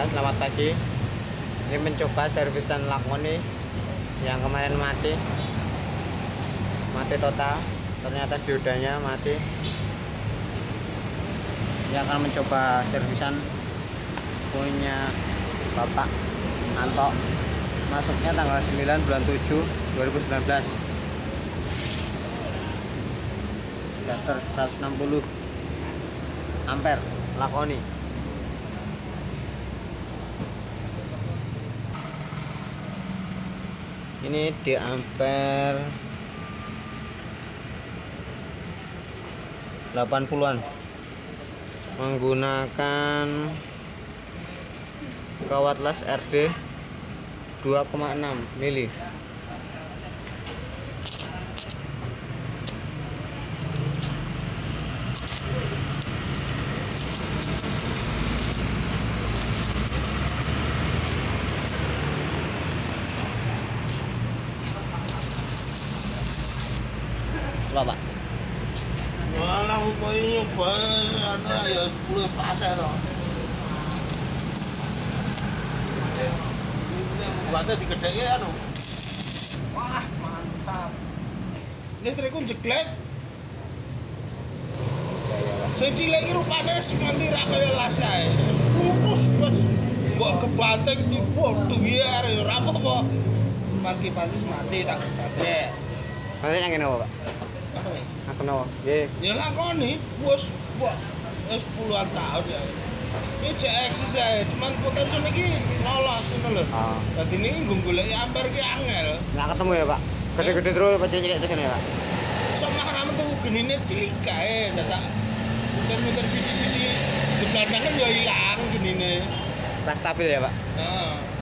Ya, selamat pagi. Ini mencoba servisan Lakoni yang kemarin mati total. Ternyata diodanya mati. Ini akan mencoba servisan punya Bapak Anto. Masuknya tanggal 9 bulan 7 2019. Starter 160 ampere Lakoni. Ini di ampere 80-an menggunakan kawatlas RD 2,6 mili. Bapak. Mana upaya ada ya 10% loh. Ini digedein anu. Wah, mantap. Ini triku jeglek. Sing cilik iki rupane nganti ra kaya las kae. Wis putus wis mbok kebanting tipu duwiar ya ora apa-apa. Parki pasis mati tak gadek. Kalian yang ngene apa, Pak? Aku no, ye. Ya Lakoni, wis puluhan tahun ya. Ini eksis ae, cuman potensi niki lolos ngono lho. Dadi niki nggo goleki ampere ki angel. Enggak ketemu ya, Pak. Gede-gede terus apa cilik terus ya, Pak. Sama karena metu genine cilik kae, dadak muter-muter sithik-sithik, diblandangan ya ilang genine. Pas stabil ya, Pak. Heeh.